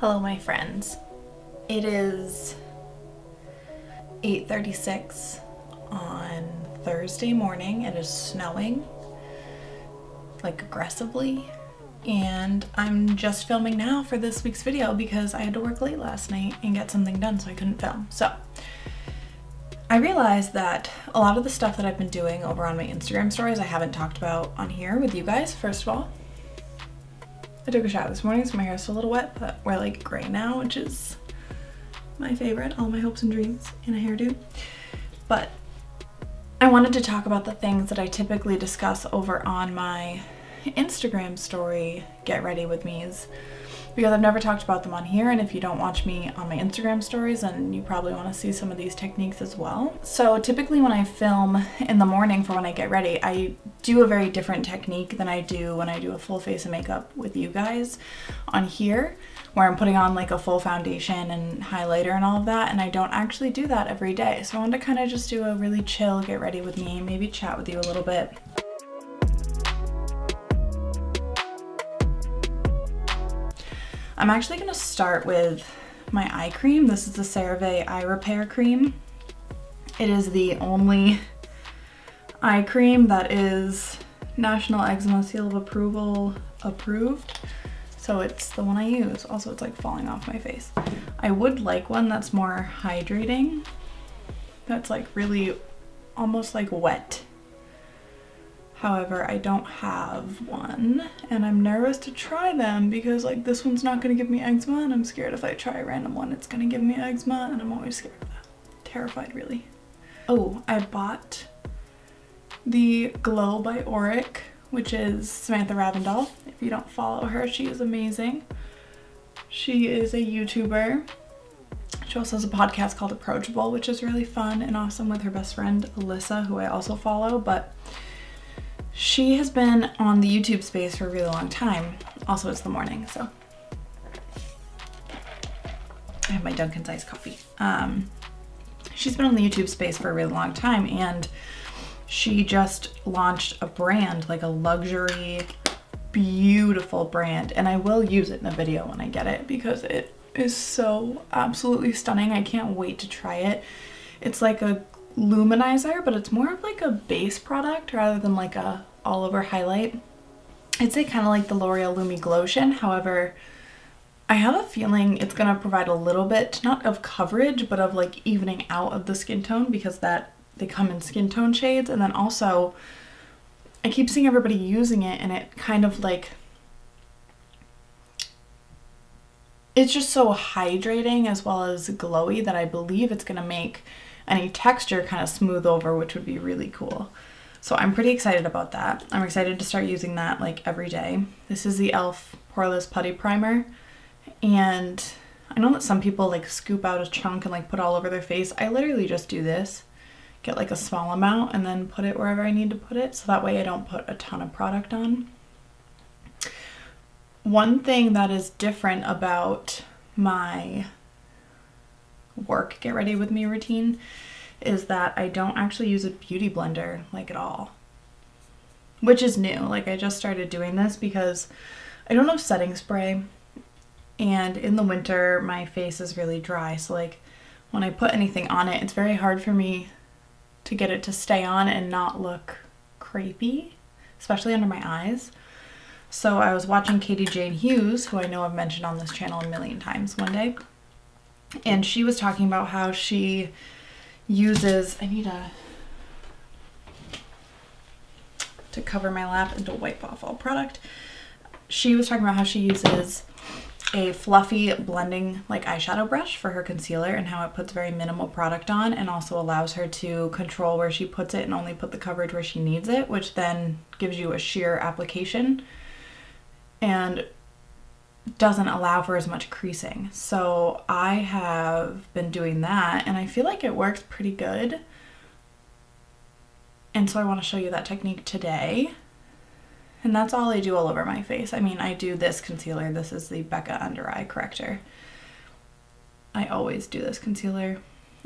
Hello my friends. It is 8:36 on Thursday morning. It is snowing, like aggressively, and I'm just filming now for this week's video because I had to work late last night and get something done, so I couldn't film. So I realized that a lot of the stuff that I've been doing over on my Instagram stories I haven't talked about on here with you guys. First of all, I took a shower this morning, so my hair's still a little wet, but we're like gray now, which is my favorite. All my hopes and dreams in a hairdo. But I wanted to talk about the things that I typically discuss over on my Instagram story get ready with me's, because I've never talked about them on here, and if you don't watch me on my Instagram stories, then you probably want to see some of these techniques as well. So typically when I film in the morning for when I get ready, I do a very different technique than I do when I do a full face of makeup with you guys on here, where I'm putting on like a full foundation and highlighter and all of that, and I don't actually do that every day. So I wanted to kind of just do a really chill get ready with me, maybe chat with you a little bit. I'm actually gonna start with my eye cream. This is the CeraVe Eye Repair Cream. It is the only eye cream that is National Eczema Seal of Approval approved. So it's the one I use. Also, it's like falling off my face. I would like one that's more hydrating. That's like really almost like wet. However, I don't have one, and I'm nervous to try them because like this one's not gonna give me eczema, and I'm scared if I try a random one it's gonna give me eczema, and I'm always scared of that. Terrified, really. Oh, I bought the Glow by Auric, which is Samantha Ravendahl. If you don't follow her, she is amazing. She is a YouTuber. She also has a podcast called Approachable, which is really fun and awesome, with her best friend Alyssa, who I also follow, but she has been on the YouTube space for a really long time. Also, it's the morning, so I have my Dunkin's iced coffee. She's been on the YouTube space for a really long time, and she just launched a brand, like a luxury, beautiful brand. And I will use it in a video when I get it because it is so absolutely stunning. I can't wait to try it. It's like a luminizer, but it's more of like a base product rather than like a all over highlight. I'd say kind of like the L'Oreal Lumi Glotion. However, I have a feeling it's going to provide a little bit, not of coverage, but of like evening out of the skin tone, because that they come in skin tone shades. And then also I keep seeing everybody using it, and it kind of like, it's just so hydrating as well as glowy that I believe it's going to make any texture kind of smooth over, which would be really cool. So I'm pretty excited about that. I'm excited to start using that like every day. This is the Elf Poreless Putty Primer, and I know that some people like scoop out a chunk and like put all over their face. I literally just do this, get like a small amount, and then put it wherever I need to put it, so that way I don't put a ton of product on. One thing that is different about my work get ready with me routine is that I don't actually use a beauty blender like at all, which is new. Like I just started doing this because I don't have setting spray, and in the winter my face is really dry, so like when I put anything on it, it's very hard for me to get it to stay on and not look crepey, especially under my eyes. So I was watching Katie Jane Hughes, who I know I've mentioned on this channel a million times one day, and she was talking about how she uses, I need to cover my lap and to wipe off all product. She was talking about how she uses a fluffy blending like eyeshadow brush for her concealer, and how it puts very minimal product on and also allows her to control where she puts it and only put the coverage where she needs it, which then gives you a sheer application and doesn't allow for as much creasing. So I have been doing that, and I feel like it works pretty good, and so I want to show you that technique today. And that's all I do all over my face. I mean, I do this concealer. This is the Becca under eye corrector. I always do this concealer.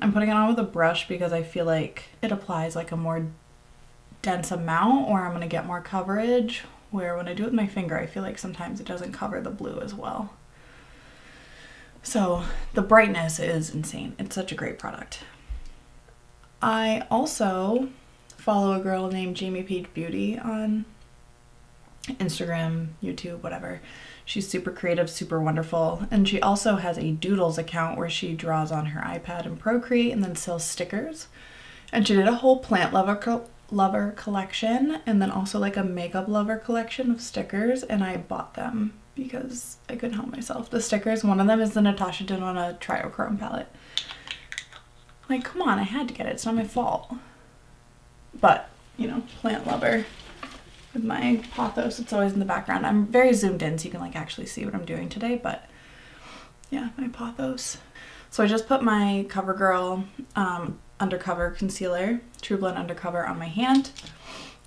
I'm putting it on with a brush because I feel like it applies like a more dense amount, or I'm gonna get more coverage, where when I do it with my finger, I feel like sometimes it doesn't cover the blue as well. So the brightness is insane. It's such a great product. I also follow a girl named Jamie Peach Beauty on Instagram, YouTube, whatever. She's super creative, super wonderful, and she also has a doodles account where she draws on her iPad and Procreate and then sells stickers. And she did a whole plant lover collection and then also like a makeup lover collection of stickers, and I bought them because I couldn't help myself. The stickers, one of them is the Natasha Denona Triochrome palette. Like, come on, I had to get it. It's not my fault. But, you know, plant lover. With my pothos, it's always in the background. I'm very zoomed in so you can like actually see what I'm doing today, but yeah, my pothos. So I just put my CoverGirl Undercover Concealer, True Blend Undercover, on my hand.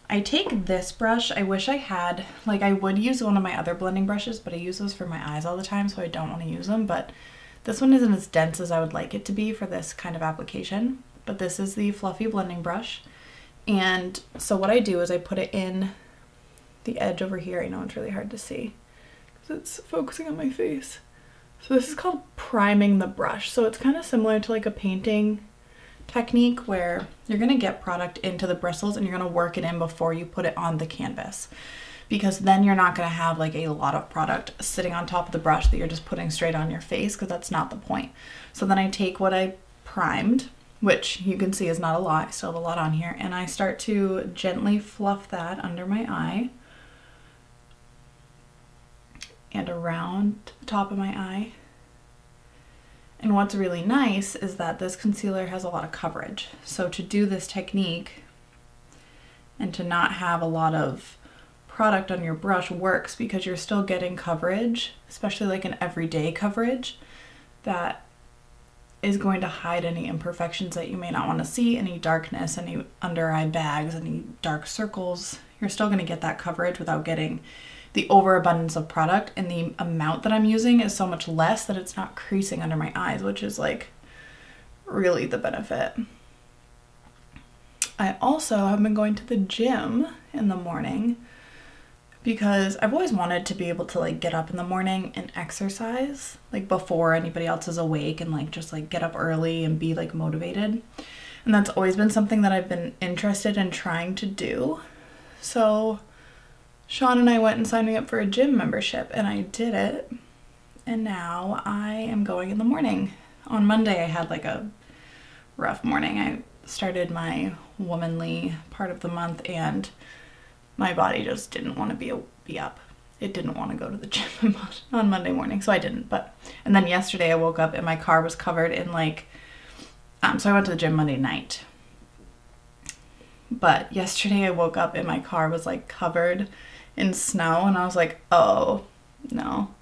I take this brush. I wish I had, like, I would use one of my other blending brushes, but I use those for my eyes all the time, so I don't want to use them. But this one isn't as dense as I would like it to be for this kind of application. But this is the fluffy blending brush. And so what I do is I put it in the edge over here. I know it's really hard to see because it's focusing on my face. So this is called priming the brush. So it's kind of similar to like a painting technique where you're going to get product into the bristles and you're going to work it in before you put it on the canvas, because then you're not going to have like a lot of product sitting on top of the brush that you're just putting straight on your face, because that's not the point. So then I take what I primed, which you can see is not a lot, I still have a lot on here, and I start to gently fluff that under my eye and around the top of my eye. And what's really nice is that this concealer has a lot of coverage. So to do this technique and to not have a lot of product on your brush works, because you're still getting coverage, especially like an everyday coverage, that is going to hide any imperfections that you may not want to see, any darkness, any under eye bags, any dark circles. You're still going to get that coverage without getting the overabundance of product, and the amount that I'm using is so much less that it's not creasing under my eyes, which is like really the benefit. I also have been going to the gym in the morning because I've always wanted to be able to like get up in the morning and exercise like before anybody else is awake, and like just like get up early and be like motivated. And that's always been something that I've been interested in trying to do. So Sean and I went and signed me up for a gym membership, and I did it, and now I am going in the morning. On Monday I had like a rough morning. I started my womanly part of the month and my body just didn't want to be up. It didn't want to go to the gym on Monday morning, so I didn't. But and then yesterday I woke up and my car was covered in like so I went to the gym Monday night. But yesterday I woke up and my car was like covered in snow, and I was like, oh no.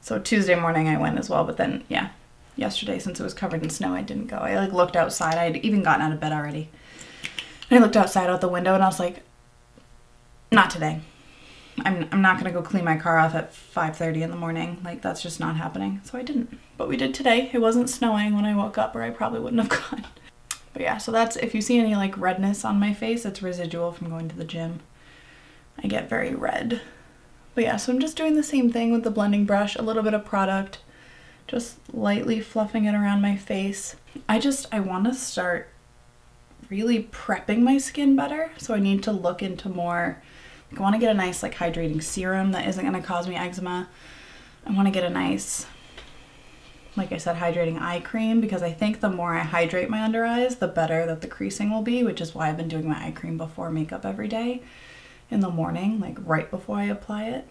So Tuesday morning I went as well, but then yeah, yesterday since it was covered in snow I didn't go. I like looked outside. I had even gotten out of bed already, and I looked outside out the window and I was like, not today. I'm not gonna go clean my car off at 5:30 in the morning. Like, that's just not happening. So I didn't, but we did today. It wasn't snowing when I woke up, or I probably wouldn't have gone. But yeah, so that's, if you see any like redness on my face, it's residual from going to the gym. I get very red. But yeah, so I'm just doing the same thing with the blending brush, a little bit of product, just lightly fluffing it around my face. I want to start really prepping my skin better, so I need to look into more, like, I want to get a nice like hydrating serum that isn't going to cause me eczema. I want to get a nice, like I said, hydrating eye cream, because I think the more I hydrate my under eyes, the better that the creasing will be, which is why I've been doing my eye cream before makeup every day in the morning, like right before I apply it.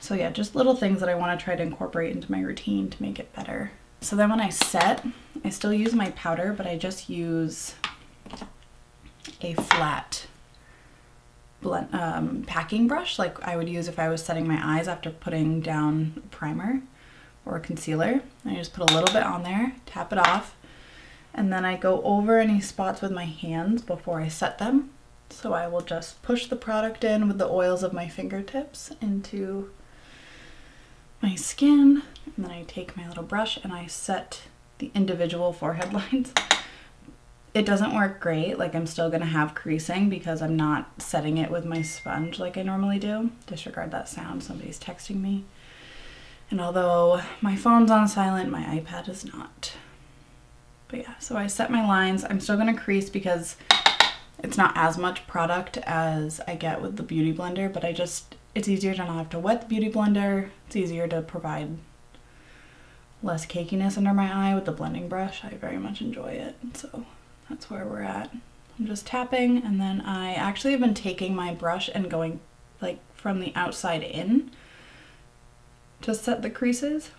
So yeah, just little things that I want to try to incorporate into my routine to make it better. So then when I set, I still use my powder, but I just use a flat blend, packing brush like I would use if I was setting my eyes after putting down primer or concealer. I just put a little bit on there, tap it off, and then I go over any spots with my hands before I set them. So I will just push the product in with the oils of my fingertips into my skin, and then I take my little brush and I set the individual forehead lines. It doesn't work great, like I'm still gonna have creasing because I'm not setting it with my sponge like I normally do. Disregard that sound, somebody's texting me. And although my phone's on silent, my iPad is not. But yeah, so I set my lines. I'm still gonna crease because it's not as much product as I get with the beauty blender, but I just, it's easier to not have to wet the beauty blender. It's easier to provide less cakiness under my eye with the blending brush. I very much enjoy it, so that's where we're at. I'm just tapping, and then I actually have been taking my brush and going like from the outside in to set the creases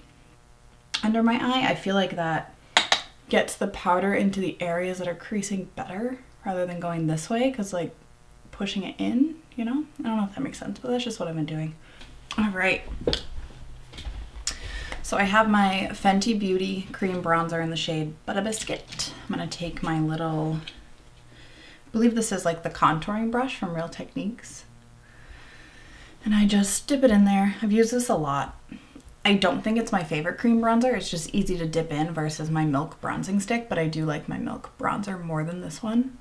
under my eye. I feel like that gets the powder into the areas that are creasing better rather than going this way, because like pushing it in, you know? I don't know if that makes sense, but that's just what I've been doing. All right. So I have my Fenty Beauty cream bronzer in the shade Butter Biscuit. I'm gonna take my little, I believe this is like the contouring brush from Real Techniques. And I just dip it in there. I've used this a lot. I don't think it's my favorite cream bronzer. It's just easy to dip in versus my Milk bronzing stick, but I do like my Milk bronzer more than this one.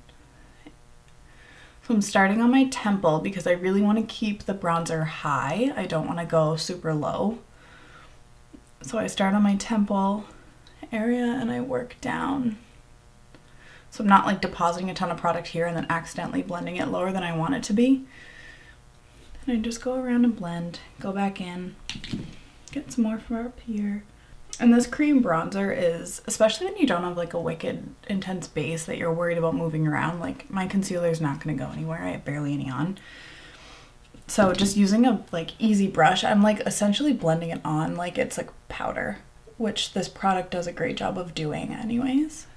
So I'm starting on my temple because I really wanna keep the bronzer high. I don't wanna go super low. So I start on my temple area and I work down. So I'm not like depositing a ton of product here and then accidentally blending it lower than I want it to be. And I just go around and blend, go back in, get some more from up here. And this cream bronzer is, especially when you don't have like a wicked intense base that you're worried about moving around, like my concealer's not gonna go anywhere, I have barely any on. So just using a like easy brush, I'm like essentially blending it on like it's like powder, which this product does a great job of doing anyways.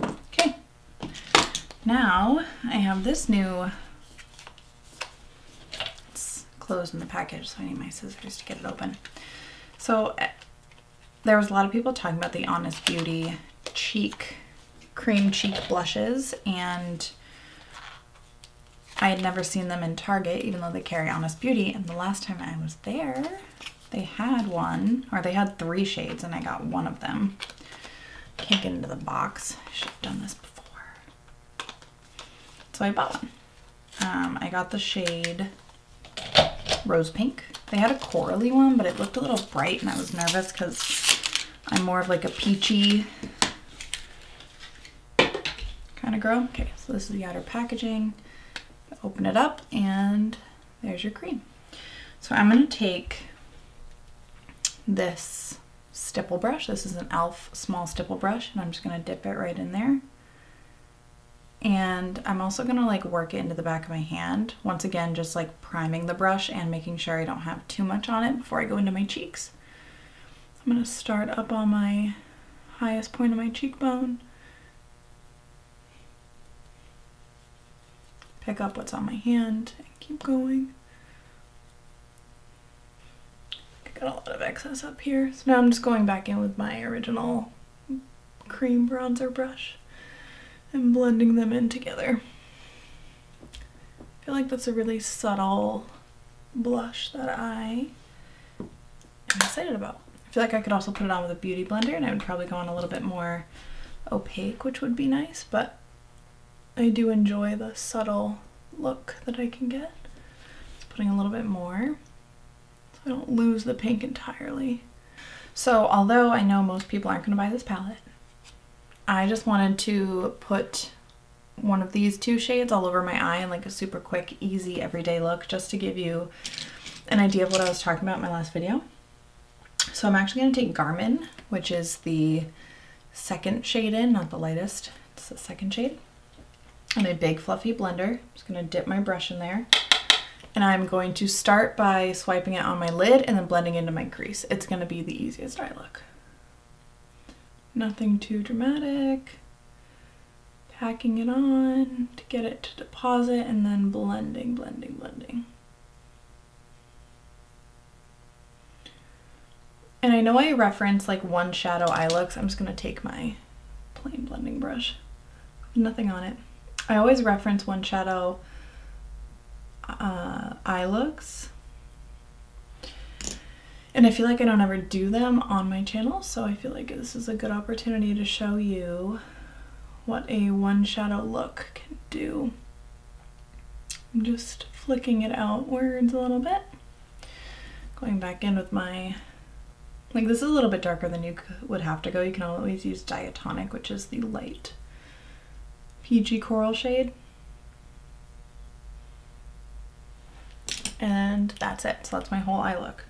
Okay, now I have this new, it's closed in the package, so I need my scissors to get it open. So there was a lot of people talking about the Honest Beauty cheek, cream cheek blushes, and I had never seen them in Target, even though they carry Honest Beauty. And the last time I was there, they had one, or they had three shades, and I got one of them. Can't get into the box. I should have done this before. So I bought one. I got the shade Rose Pink. They had a corally one, but it looked a little bright, and I was nervous because I'm more of like a peachy kind of girl. Okay, so this is the outer packaging. Open it up and there's your cream. So I'm going to take this stipple brush. This is an Elf small stipple brush, and I'm just going to dip it right in there. And I'm also going to like work it into the back of my hand. Once again, just like priming the brush and making sure I don't have too much on it before I go into my cheeks. I'm going to start up on my highest point of my cheekbone. Pick up what's on my hand and keep going. I got a lot of excess up here. So now I'm just going back in with my original cream bronzer brush and blending them in together. I feel like that's a really subtle blush that I am excited about. I feel like I could also put it on with a beauty blender and I would probably go on a little bit more opaque, which would be nice, but I do enjoy the subtle look that I can get. Just putting a little bit more so I don't lose the pink entirely. So although I know most people aren't going to buy this palette, I just wanted to put one of these two shades all over my eye in like a super quick, easy, everyday look just to give you an idea of what I was talking about in my last video. So I'm actually going to take Garmon, which is the second shade in, not the lightest, it's the second shade. On a big fluffy blender, I'm just going to dip my brush in there, and I'm going to start by swiping it on my lid and then blending into my crease. It's going to be the easiest eye look. Nothing too dramatic. Packing it on to get it to deposit and then blending, blending, blending. And I know I reference like one shadow eye looks. I'm just going to take my plain blending brush with nothing on it. I always reference one shadow eye looks, and I feel like I don't ever do them on my channel, so I feel like this is a good opportunity to show you what a one shadow look can do. I'm just flicking it outwards a little bit, going back in with my Like, this is a little bit darker than you would have to go. You can always use Diatonic, which is the light peachy coral shade. And that's it. So that's my whole eye look.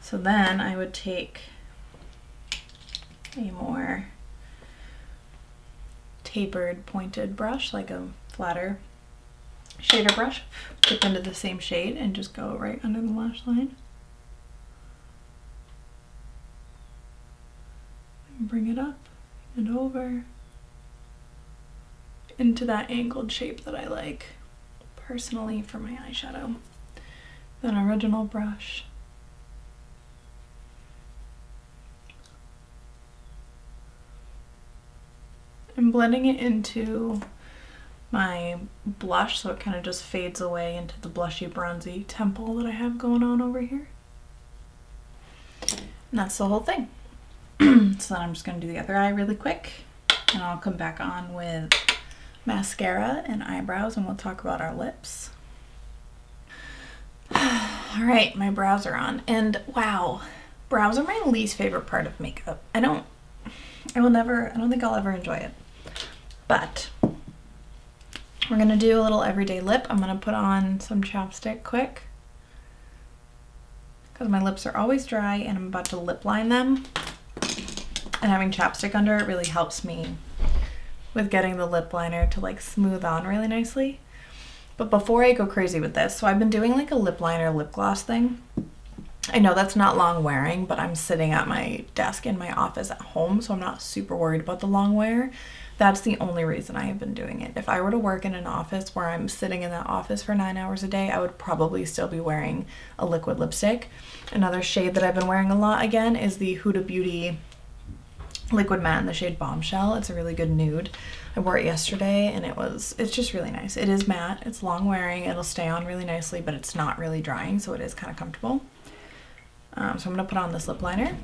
So then I would take a more tapered pointed brush, like a flatter shader brush, dip into the same shade and just go right under the lash line. And bring it up and over into that angled shape that I like personally for my eyeshadow. Then original brush. I'm blending it into my blush so it kind of just fades away into the blushy bronzy temple that I have going on over here. And that's the whole thing. So then I'm just going to do the other eye really quick, and I'll come back on with mascara and eyebrows, and we'll talk about our lips. All right, my brows are on, and wow, brows are my least favorite part of makeup. I don't think I'll ever enjoy it, but we're gonna do a little everyday lip. I'm gonna put on some chapstick quick because my lips are always dry and I'm about to lip line them, and having chapstick under it really helps me with getting the lip liner to like smooth on really nicely. But before I go crazy with this, so I've been doing like a lip liner lip gloss thing. I know that's not long wearing, but I'm sitting at my desk in my office at home, so I'm not super worried about the long wear. That's the only reason I have been doing it. If I were to work in an office where I'm sitting in that office for 9 hours a day, I would probably still be wearing a liquid lipstick. Another shade that I've been wearing a lot again is the Huda Beauty Liquid Matte in the shade Bombshell. It's a really good nude. I wore it yesterday and it's just really nice. It is matte, it's long wearing, it'll stay on really nicely, but it's not really drying, so it is kind of comfortable. So I'm going to put on this lip liner.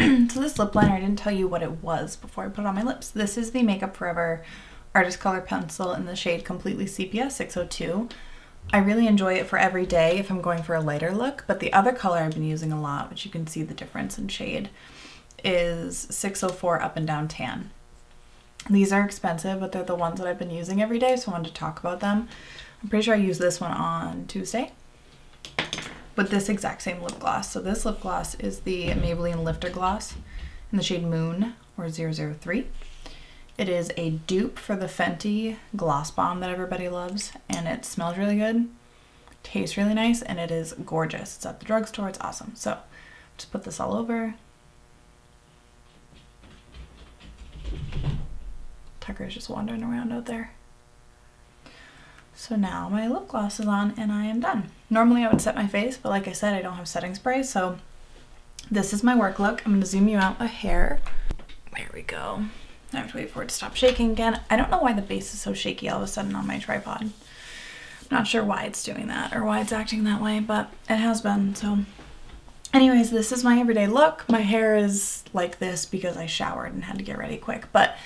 So this lip liner, I didn't tell you what it was before I put it on my lips. This is the Makeup Forever Artist Color Pencil in the shade Completely Sepia 602. I really enjoy it for every day if I'm going for a lighter look, but the other color I've been using a lot, which you can see the difference in shade, is 604 Up and Down Tan. These are expensive, but they're the ones that I've been using every day, so I wanted to talk about them. I'm pretty sure I used this one on Tuesday with this exact same lip gloss. So this lip gloss is the Maybelline Lifter Gloss in the shade Moon, or 003. It is a dupe for the Fenty Gloss Bomb that everybody loves, and it smells really good, tastes really nice, and it is gorgeous. It's at the drugstore, it's awesome. So just put this all over. Tucker's just wandering around out there. So now my lip gloss is on and I am done. Normally I would set my face, but like I said, I don't have setting spray, so this is my work look. I'm going to zoom you out a hair. There we go. I have to wait for it to stop shaking again. I don't know why the base is so shaky all of a sudden on my tripod. I'm not sure why it's doing that or why it's acting that way, but it has been. So anyways, this is my everyday look. My hair is like this because I showered and had to get ready quick, but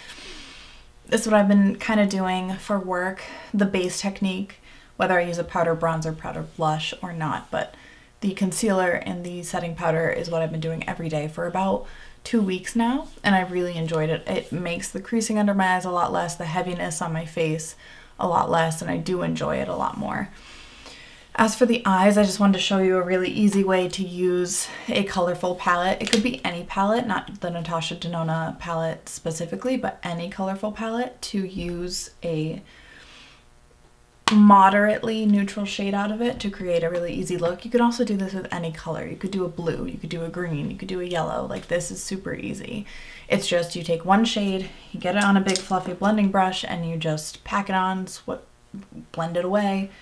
this is what I've been kind of doing for work, the base technique, whether I use a powder bronzer, powder blush or not, but the concealer and the setting powder is what I've been doing every day for about 2 weeks now, and I've really enjoyed it. It makes the creasing under my eyes a lot less, the heaviness on my face a lot less, and I do enjoy it a lot more. As for the eyes, I just wanted to show you a really easy way to use a colorful palette. It could be any palette, not the Natasha Denona palette specifically, but any colorful palette to use a moderately neutral shade out of it to create a really easy look. You could also do this with any color. You could do a blue, you could do a green, you could do a yellow. Like, this is super easy. It's just you take one shade, you get it on a big fluffy blending brush, and you just pack it on, blend it away.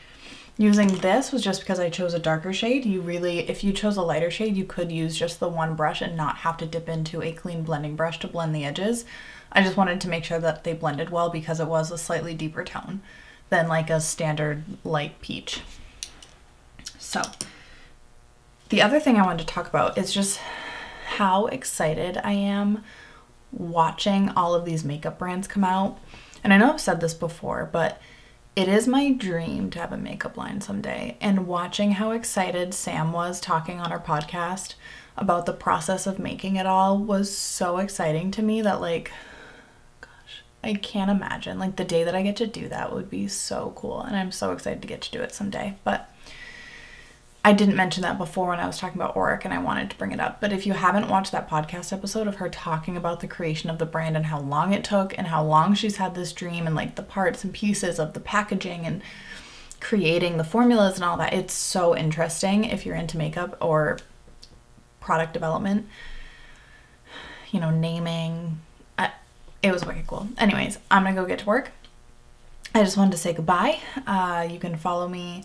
Using this was just because I chose a darker shade. You really, if you chose a lighter shade, you could use just the one brush and not have to dip into a clean blending brush to blend the edges. I just wanted to make sure that they blended well because it was a slightly deeper tone than like a standard light peach. So the other thing I wanted to talk about is just how excited I am watching all of these makeup brands come out. And I know I've said this before, but It is my dream to have a makeup line someday, and watching how excited Sam was talking on her podcast about the process of making it all was so exciting to me that, like, gosh, I can't imagine. Like, the day that I get to do that would be so cool, and I'm so excited to get to do it someday. But I didn't mention that before when I was talking about Auric, and I wanted to bring it up. But if you haven't watched that podcast episode of her talking about the creation of the brand and how long it took and how long she's had this dream and, like, the parts and pieces of the packaging and creating the formulas and all that, it's so interesting if you're into makeup or product development, you know, naming. It was wicked cool. Anyways, I'm gonna go get to work. I just wanted to say goodbye. You can follow me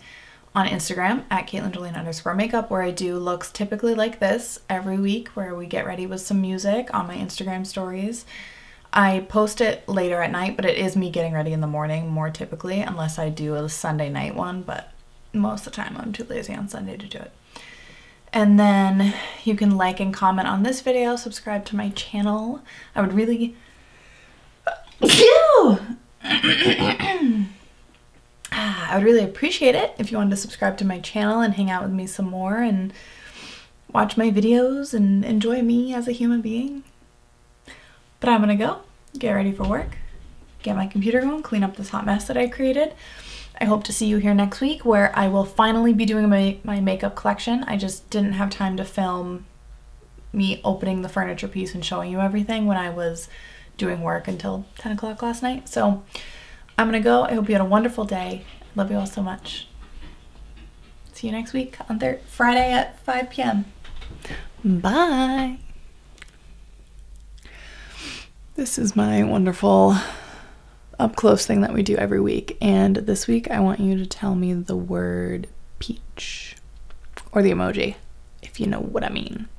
on Instagram at kaitlinjolene_makeup, where I do looks typically like this every week, where we get ready with some music on my Instagram stories. I post it later at night, but it is me getting ready in the morning more typically, unless I do a Sunday night one, but most of the time I'm too lazy on Sunday to do it. And then you can like and comment on this video, subscribe to my channel. I would really... I would really appreciate it if you wanted to subscribe to my channel and hang out with me some more and watch my videos and enjoy me as a human being. But I'm gonna go get ready for work, get my computer going, clean up this hot mess that I created. I hope to see you here next week, where I will finally be doing my makeup collection. I just didn't have time to film me opening the furniture piece and showing you everything when I was doing work until 10 o'clock last night. So I'm gonna go. I hope you had a wonderful day. Love you all so much. See you next week on Friday at 5 p.m. Bye. This is my wonderful up-close thing that we do every week. And this week, I want you to tell me the word peach or the emoji, if you know what I mean.